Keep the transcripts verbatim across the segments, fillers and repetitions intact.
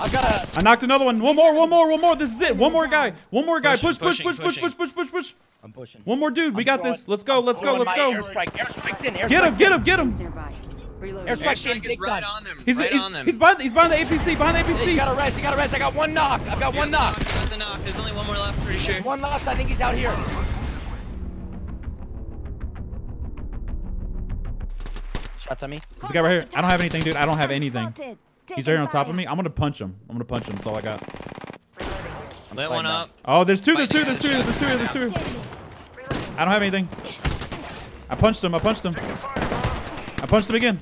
I got a... I knocked another one. One more, one more, one more. This is it. One more guy. One more guy. Push, push, push, push, push, push, push, push. I'm pushing. One more dude. We got this. Let's go, let's go, let's go. Airstrike's in. Get him, get him, get him. Airstrike is right on them. He's on them. He's behind the A P C, behind the A P C. He got a rest, he got a rest. I got one knock. I've got one knock. There's only one more left, pretty sure. One left. I think he's out here. Shots on me. There's a guy right here. I don't have anything, dude. I don't have anything. He's right on top of me. I'm gonna punch him. I'm gonna punch him. That's all I got. I'm lit one up. Oh, there's two. There's two. There's two. There's two. There's two. I don't have anything. I punched him. I punched him. I punched him again.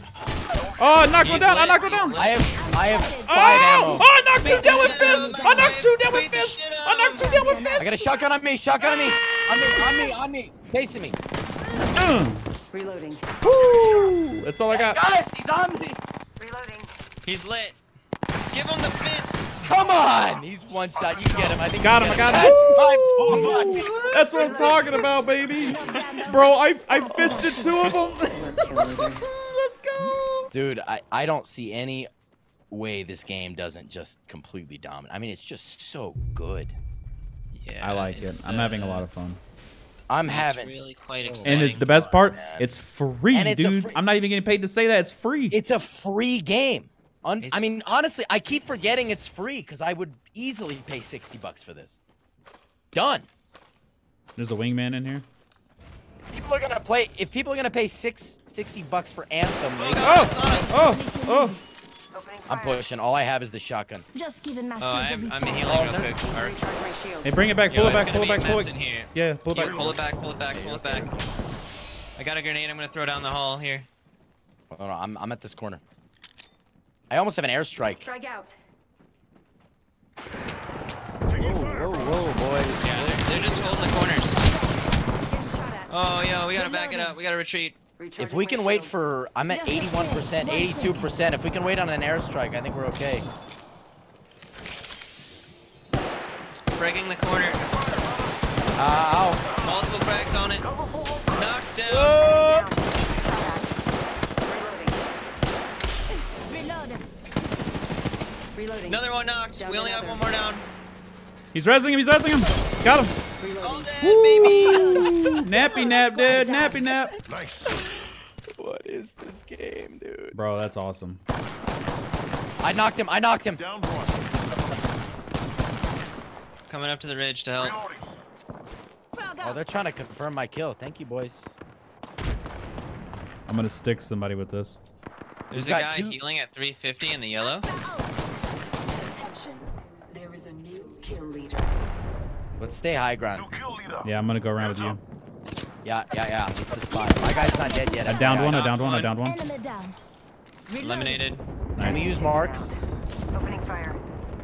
Oh, I knocked one down. I knocked one down. I have. I have five ammo. Oh, I knocked two down with fists. I knocked two down with fists. I knocked two down with fists. I got a shotgun on me. Shotgun on me. On me. On me. On me. Chasing me. Reloading. Woo! That's all I got. Guys, he's on me. Reloading. He's lit. Give him the fists. Come on. He's one shot. You get him. I think got him. I got him. him. That's what I'm talking about, baby. Bro, I I fisted two of them. Let's go. Dude, I I don't see any way this game doesn't just completely dominate. I mean, it's just so good. Yeah. I like it. I'm uh, having a lot of fun. I'm having really quite exciting. And the best part, oh, it's free, it's dude. Free. I'm not even getting paid to say that. It's free. It's a free game. Un I mean, honestly, I keep it's forgetting it's free because I would easily pay sixty bucks for this. Done. There's a wingman in here. People are gonna play. If people are gonna pay six sixty bucks for Anthem, oh, oh, oh, oh! I'm pushing. All I have is the shotgun. Just giving my oh, I'm, I'm healing oh, real quick. Right. Hey, bring it back. Pull Yo, it back. Pull it back. Pull it. Here. Yeah, pull it back. Pull it back. Pull it back. Pull it back. I got a grenade. I'm gonna throw down the hall here. Hold on, I'm I'm at this corner. I almost have an airstrike. Strike out. Whoa, whoa, whoa, boys. Yeah, they're, they're just holding the corners. Oh, yo, we gotta back it up. We gotta retreat. If we can wait for... I'm at eighty-one percent, eighty-two percent. If we can wait on an airstrike, I think we're okay. Breaking the corner. Uh, ow. Multiple cracks on it. Knocked down. Whoa. Reloading. Another one knocked. Down we only another. have one more down. He's rezzing him. He's rezzing him. Got him. All dead, baby. Nappy nap, dude. Nappy nap. Nice. What is this game, dude? Bro, that's awesome. I knocked him. I knocked him. Down one. Coming up to the ridge to help. Oh, they're trying to confirm my kill. Thank you, boys. I'm gonna stick somebody with this. There's We've a guy two. healing at three fifty in the yellow. Let's stay high ground. Yeah, I'm gonna go around with you. Yeah, yeah, yeah. This is the spot. My guy's not dead yet. I downed one, I downed one, I downed one. Eliminated. Nice. Can we use marks? Opening fire.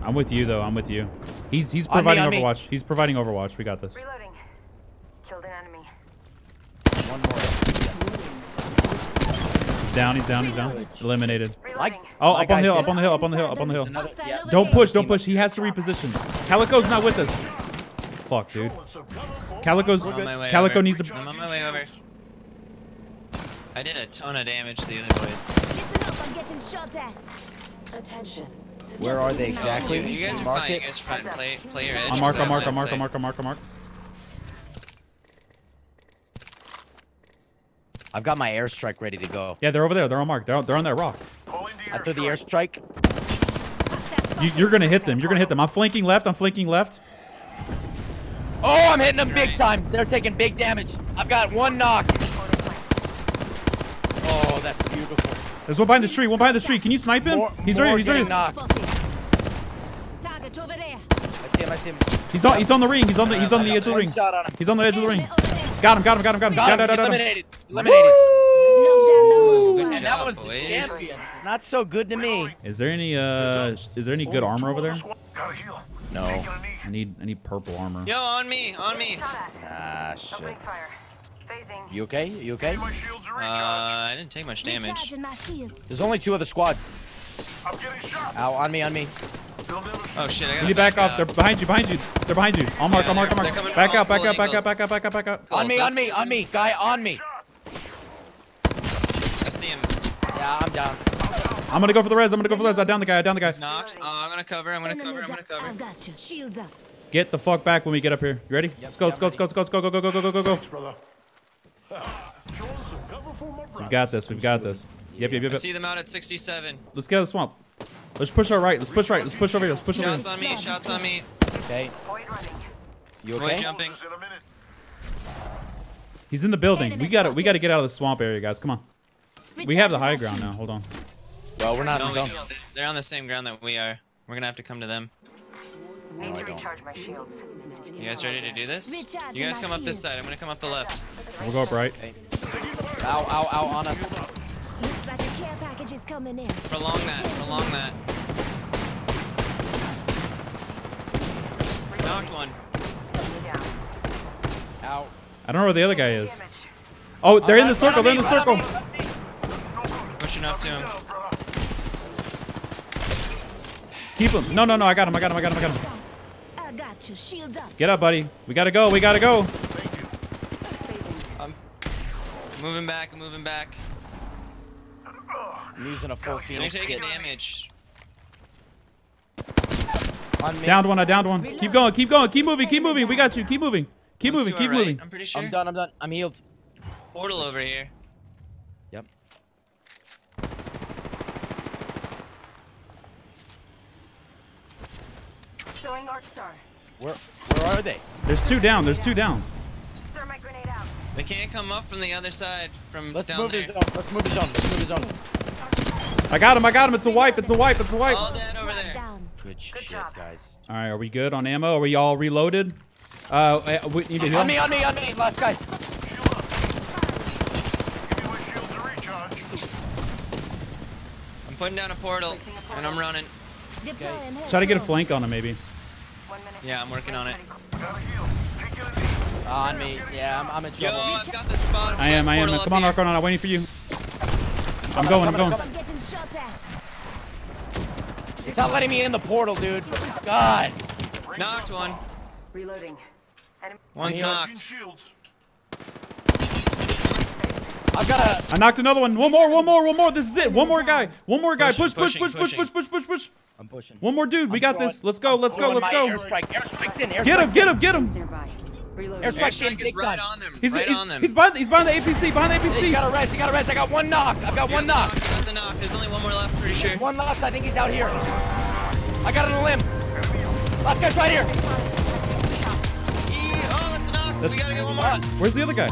I'm with you though, I'm with you. He's he's providing on me, on Overwatch. Me. He's providing Overwatch. We got this. Reloading. Killed an enemy. One more. He's down, he's down, he's down. Eliminated. Like, oh, up on the hill, up on the hill, up on the hill, up on the hill. Another, yeah. Don't push, don't push. He has to reposition. Calico's not with us. Fuck, dude. Calico's Calico over. needs a. I'm on my way over. I did a ton of damage to the other boys. Where are they exactly? No, you guys are fine. You guys are fine. Play, play your edge. I'm mark, I'm mark, I'm mark, I'm mark, I'm mark, I'm mark. I've got my airstrike ready to go. Yeah, they're over there. They're on mark. They're on, they're on that rock. I threw the airstrike. You, you're gonna hit them. You're gonna hit them. I'm flanking left. I'm flanking left. Oh, I'm hitting them big time. They're taking big damage. I've got one knock. Oh, that's beautiful. There's one behind the tree. One behind the tree. Can you snipe him? More, he's right here. He's right here. Knocked. I see him. I see him. He's on. He's on the ring. He's on the. He's on the edge of the ring. He's on the edge of the ring. Got him. Got him. Got him. Got him. Got him. Eliminated. Eliminated. And that was the champion. Not so good to me. Is there any? Uh, is there any good armor over there? No. I need I need purple armor. Yo, on me, on me. Ah, shit. You okay? You okay? Uh, I didn't take much damage. There's only two other squads. I'm getting shot. Ow, on me, on me. Oh shit, I got you back, back off. Up. They're behind you, behind you. They're behind you. On mark, yeah, on mark, on mark. Back up, back up, back up, back up, back up, back up. Cool. On me, on me, on me. Guy, on me. I see him. Yeah, I'm down. I'm gonna go for the res. I'm gonna go for the res. I down the guy. I down the guy. Knocked. Uh, I'm gonna cover. I'm gonna cover. I'm gonna cover. I got you. Shields up. Get the fuck back when we get up here. You ready? Yep, let's go. Let's go. Let's go. Let's go. Let's go. Go. Go. Go. Go. Go. Go. Go. We've got this. We've got this. Yep. Yep. Yep. I see them out at sixty-seven. Let's get out of the swamp. Let's push our right. Let's push right. Let's push over here. Let's push over here. Shots on me. Shots on me. Okay. You okay? Roy jumping. He's in the building. We gotta. We gotta get out of the swamp area, guys. Come on. We have the high ground now. Hold on. Well, we're not no, in the zone. They're on the same ground that we are. We're gonna have to come to them. No, need to recharge my shields. You guys ready to do this? You guys come up this side. I'm gonna come up the left. We'll go up right. Okay. Ow, ow, ow, on us. Looks like a care package is coming in. Prolong that. Prolong that. Knocked one. Ow. I don't know where the other guy is. Oh, they're in the circle. They're in the circle. Pushing up to him. Keep him. No, no, no. I got him. I got him. I got him. I got him. I got you. Shields up. Get up, buddy. We gotta go. We gotta go. Thank you. I'm moving back. I'm moving back. I'm using a full field. You're taking damage. On me. Downed one. I downed one. Reload. Keep going. Keep going. Keep moving. Keep moving. We got you. Keep moving. Keep Let's moving. Keep right. moving. I'm pretty sure. I'm done. I'm done. I'm healed. Portal over here. Yep. Where, where are they? There's two down. There's two down. They can't come up from the other side. From Let's down move there. Zone. Let's move the zone. Let's move the zone. I got him. I got him. It's a wipe. It's a wipe. It's a wipe. All dead over there. Good, Good shit, job. guys. All right. Are we good on ammo? Are we all reloaded? Uh, we need to heal. On me. On me. On me. Last guy. I'm putting down a portal, and I'm running. Okay. Try to get a flank on him, maybe. Yeah, I'm working on it. Oh, on me. Yeah, I'm, I'm in trouble. Yo, I've got the spot. I am, I am. Come on, Arkanon. I'm waiting for you. I'm going, I'm going. It's not letting me in the portal, dude. God. Knocked one. Reloading. One's knocked. I've got a... I knocked another one. One more, one more, one more. This is it. One more guy. One more guy. Push, push, push, push, push, push, push, push. I'm pushing. One more dude. We I'm got throwing, this. Let's go. Let's go. Let's go. Airstrike. Airstrike's in. Airstrike's get him. Get him. Get him. Airstrike's in. Airstrike is right on them. He's right he's, on them. He's behind, he's behind the A P C. Behind the A P C. He got a rest. He got a rest. I got one knock. I've got yeah, one knock. I got the knock. There's only one more left. Pretty sure. There's one left. I think he's out here. I got it on a limb. Last guy's right here. E oh, that's a knock. That's we gotta get one more. Where's the other guy?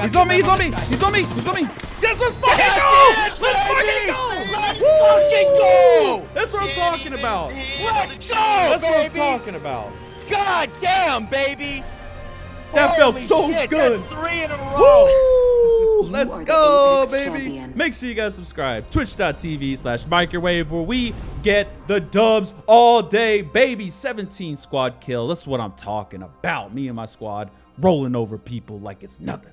He's on me. He's on me. He's on me. He's on me. Yes, let's fucking yes, go! Yes, let's fucking go! Let's fucking go! That's what I'm talking about. Let's go! That's baby. what I'm talking about. God damn, baby! That Holy felt so shit, good. That's three in a row. Woo! Let's go, baby. Champions. Make sure you guys subscribe. Twitch dot T V slash microwave where we get the dubs all day, baby. seventeen squad kill. That's what I'm talking about. Me and my squad rolling over people like it's nothing.